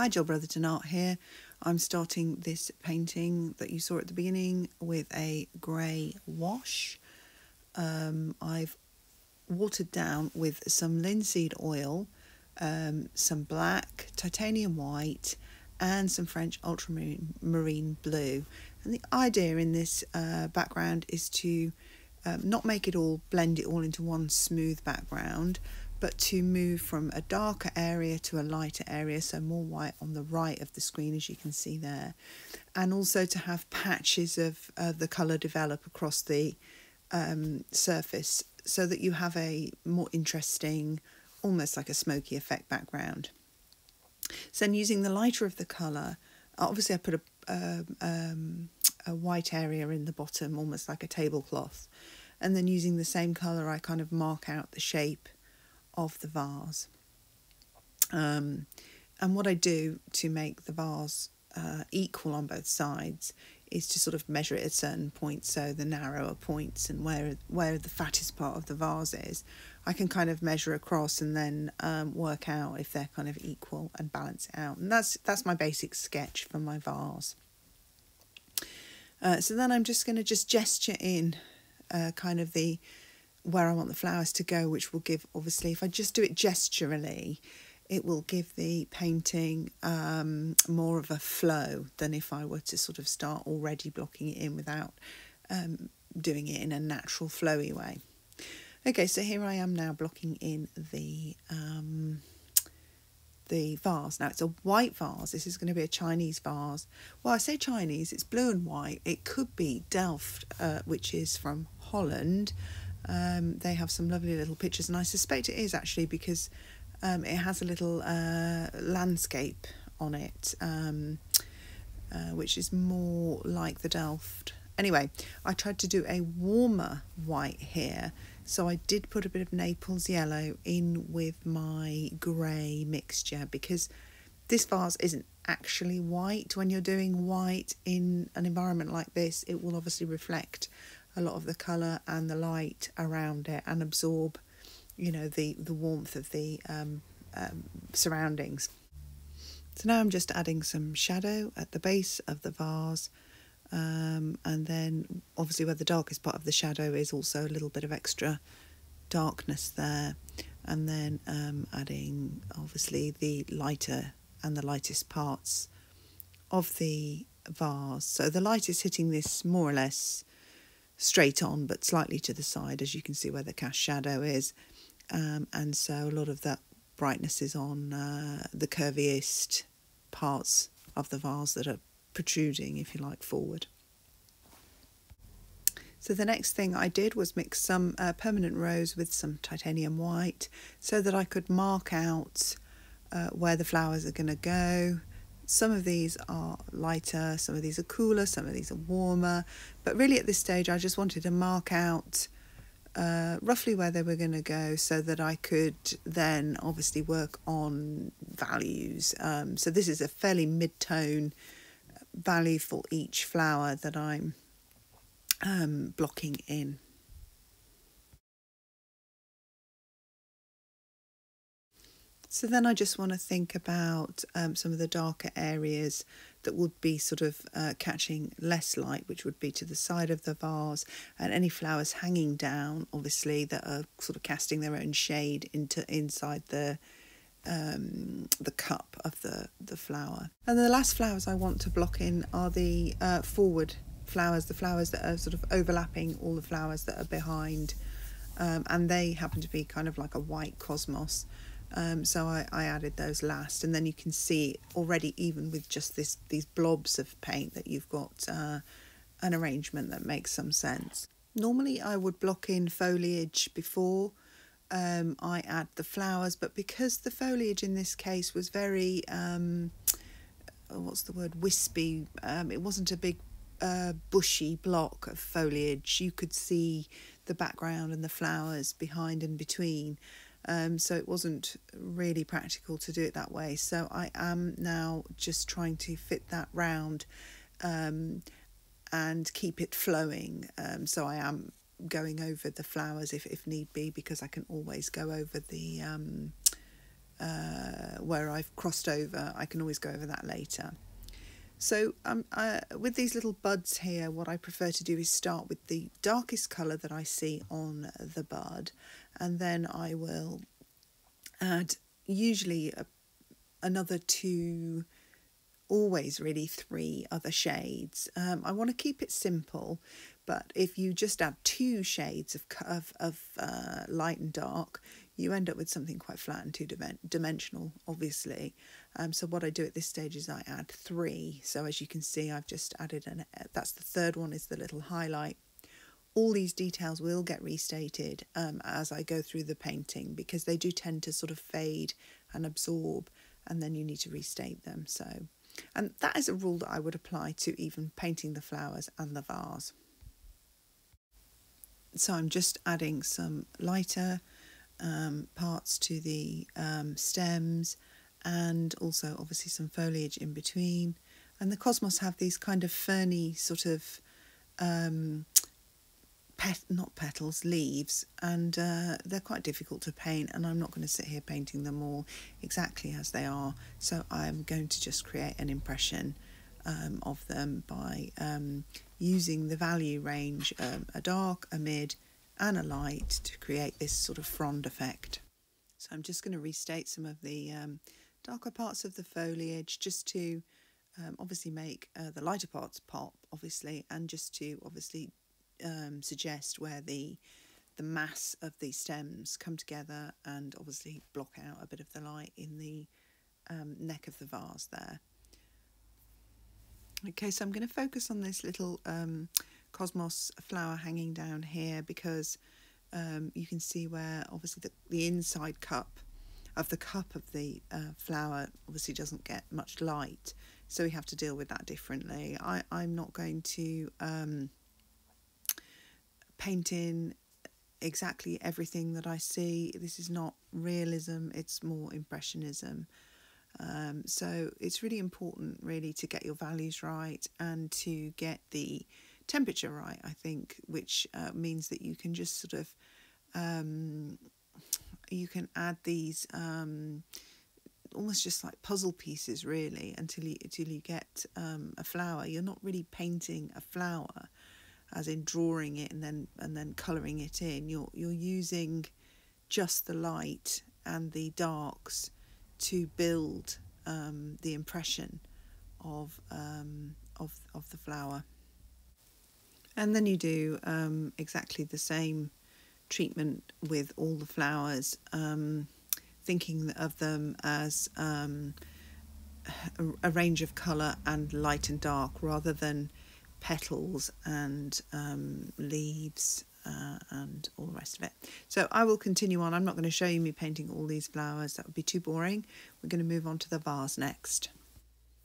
Hi, Jill Bretherton Art here. I'm starting this painting that you saw at the beginning with a grey wash. I've watered down with some linseed oil, some black, titanium white and some French ultramarine blue. And the idea in this background is to not make it all, blend it all into one smooth background, but to move from a darker area to a lighter area, so more white on the right of the screen, as you can see there. And also to have patches of the colour develop across the surface, so that you have a more interesting, almost like a smoky effect background. So I'm using the lighter of the colour. Obviously I put a white area in the bottom, almost like a tablecloth. And then using the same colour, I kind of mark out the shape of the vase, and what I do to make the vase equal on both sides is to sort of measure it at certain points, so the narrower points and where the fattest part of the vase is, I can kind of measure across and then work out if they're kind of equal and balance it out. And that's my basic sketch for my vase. So then I'm just going to gesture in kind of the where I want the flowers to go, which will give, obviously, if I just do it gesturally, it will give the painting more of a flow than if I were to sort of start already blocking it in without doing it in a natural flowy way. Okay, so here I am now blocking in the vase. Now it's a white vase. This is going to be a Chinese vase. Well, I say Chinese, it's blue and white. It could be Delft, which is from Holland. They have some lovely little pictures, and I suspect it is actually because it has a little landscape on it, which is more like the Delft. Anyway, I tried to do a warmer white here, so I did put a bit of Naples yellow in with my grey mixture, because this vase isn't actually white. When you're doing white in an environment like this, it will obviously reflect a lot of the colour and the light around it and absorb, you know, the warmth of the surroundings. So now I'm just adding some shadow at the base of the vase, and then obviously where the darkest part of the shadow is, also a little bit of extra darkness there, and then adding obviously the lighter and the lightest parts of the vase. So the light is hitting this more or less straight on, but slightly to the side, as you can see where the cast shadow is, and so a lot of that brightness is on the curviest parts of the vase that are protruding, if you like, forward. So the next thing I did was mix some permanent rose with some titanium white, so that I could mark out where the flowers are going to go. Some of these are lighter, some of these are cooler, some of these are warmer, but really at this stage I just wanted to mark out roughly where they were going to go, so that I could then obviously work on values. So this is a fairly mid-tone value for each flower that I'm blocking in. So then I just want to think about some of the darker areas that would be sort of catching less light, which would be to the side of the vase, and any flowers hanging down, obviously, that are sort of casting their own shade into inside the cup of the flower. And the last flowers I want to block in are the forward flowers, the flowers that are sort of overlapping all the flowers that are behind, and they happen to be kind of like a white cosmos. So I added those last, and then you can see already, even with just these blobs of paint, that you've got an arrangement that makes some sense. Normally I would block in foliage before I add the flowers, but because the foliage in this case was very, what's the word, wispy, it wasn't a big bushy block of foliage. You could see the background and the flowers behind and between. So it wasn't really practical to do it that way. So I am now just trying to fit that round and keep it flowing. So I am going over the flowers if need be, because I can always go over where I've crossed over. I can always go over that later. So with these little buds here, what I prefer to do is start with the darkest colour that I see on the bud, and then I will add usually another two, always really three other shades. I want to keep it simple, but if you just add two shades of light and dark, you end up with something quite flat and two-dimensional, obviously. So what I do at this stage is I add three. So as you can see, I've just added, that's the third one, is the little highlight. All these details will get restated as I go through the painting, because they do tend to sort of fade and absorb, and then you need to restate them. So, and that is a rule that I would apply to even painting the flowers and the vase. So I'm just adding some lighter parts to the stems, and also obviously some foliage in between. And the cosmos have these kind of ferny sort of leaves, and they're quite difficult to paint, and I'm not going to sit here painting them all exactly as they are, so I'm going to just create an impression of them by using the value range, a dark, a mid and a light, to create this sort of frond effect. So I'm just going to restate some of the darker parts of the foliage, just to obviously make the lighter parts pop, obviously, and just to obviously suggest where the mass of the stems come together, and obviously block out a bit of the light in the neck of the vase there. Okay, so I'm going to focus on this little cosmos flower hanging down here, because you can see where obviously the inside cup of the flower obviously doesn't get much light, so we have to deal with that differently. I'm not going to paint in exactly everything that I see. This is not realism, it's more impressionism. So it's really important really to get your values right and to get the temperature right, I think, which means that you can just sort of you can add these almost just like puzzle pieces really until you get a flower. You're not really painting a flower as in drawing it and then colouring it in. You're using just the light and the darks to build the impression of the flower. And then you do exactly the same treatment with all the flowers, thinking of them as a range of colour and light and dark, rather than petals and leaves and all the rest of it. So I will continue on. I'm not going to show you me painting all these flowers, that would be too boring. We're going to move on to the vase next.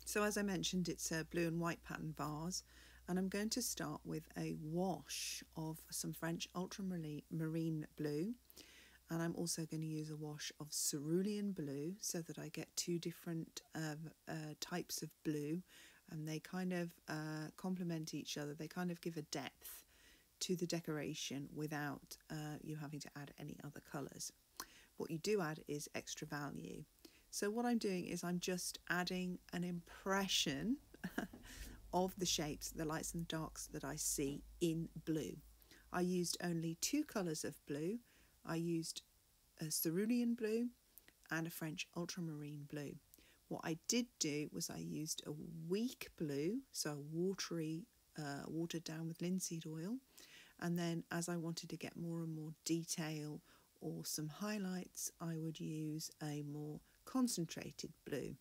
So as I mentioned, it's a blue and white pattern vase, and I'm going to start with a wash of some French ultramarine blue, and I'm also going to use a wash of cerulean blue, so that I get two different types of blue, and they kind of complement each other. They kind of give a depth to the decoration without you having to add any other colours. What you do add is extra value. So what I'm doing is I'm just adding an impression of the shapes, the lights and darks that I see in blue. I used only two colours of blue. I used a cerulean blue and a French ultramarine blue. What I did do was I used a weak blue, so a watery, watered down with linseed oil, and then as I wanted to get more and more detail or some highlights, I would use a more concentrated blue.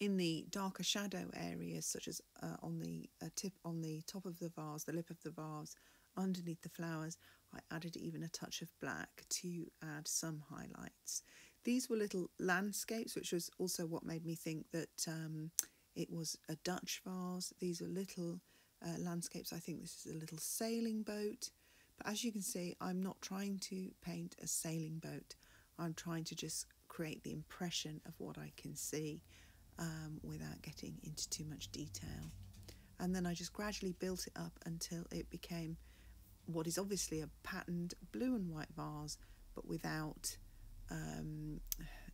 In the darker shadow areas, such as on the top of the vase, the lip of the vase, underneath the flowers, I added even a touch of black to add some highlights. These were little landscapes, which was also what made me think that it was a Dutch vase. These are little landscapes. I think this is a little sailing boat. But as you can see, I'm not trying to paint a sailing boat. I'm trying to just create the impression of what I can see without getting into too much detail. And then I just gradually built it up until it became what is obviously a patterned blue and white vase, but without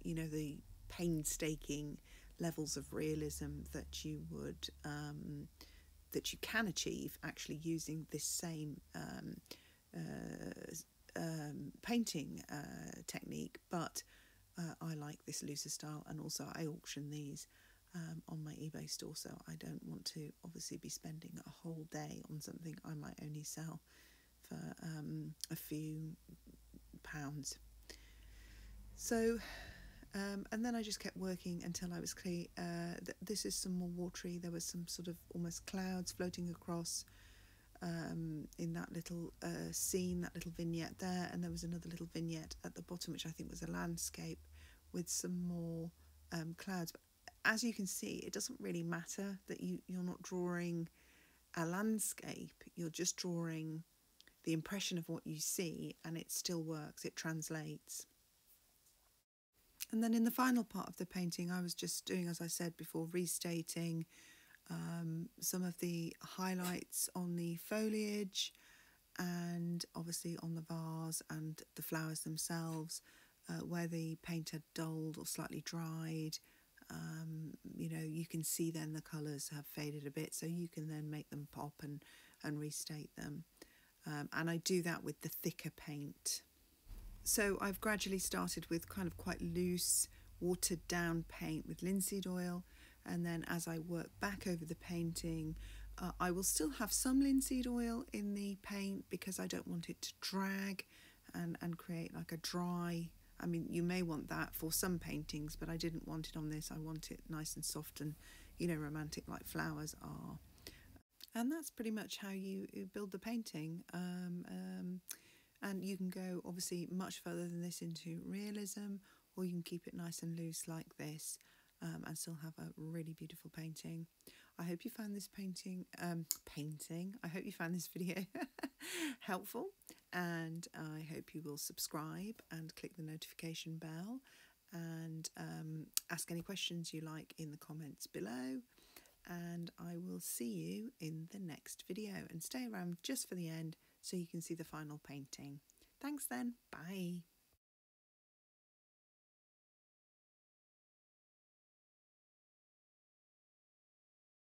you know, the painstaking levels of realism that you can achieve actually using this same painting technique, but I like this looser style, and also I auction these on my eBay store, so I don't want to obviously be spending a whole day on something I might only sell for a few pounds. So and then I just kept working until I was clear. This is some more watery. There was some sort of almost clouds floating across in that little scene, that little vignette there, and there was another little vignette at the bottom which I think was a landscape with some more clouds. But as you can see, it doesn't really matter that you're not drawing a landscape, you're just drawing the impression of what you see, and it still works, it translates. And then in the final part of the painting, I was just doing, as I said before, restating some of the highlights on the foliage and obviously on the vase and the flowers themselves, where the paint had dulled or slightly dried. You know, you can see then the colours have faded a bit, so you can then make them pop and restate them. And I do that with the thicker paint. So I've gradually started with kind of quite loose, watered down paint with linseed oil, and then as I work back over the painting, I will still have some linseed oil in the paint because I don't want it to drag and create like a dry, I mean, you may want that for some paintings, but I didn't want it on this. I want it nice and soft and, you know, romantic like flowers are. And that's pretty much how you build the painting. And you can go obviously much further than this into realism, or you can keep it nice and loose like this and still have a really beautiful painting. I hope you found this I hope you found this video helpful, and I hope you will subscribe and click the notification bell, and ask any questions you like in the comments below. And I will see you in the next video, and stay around just for the end so you can see the final painting. Thanks then, bye.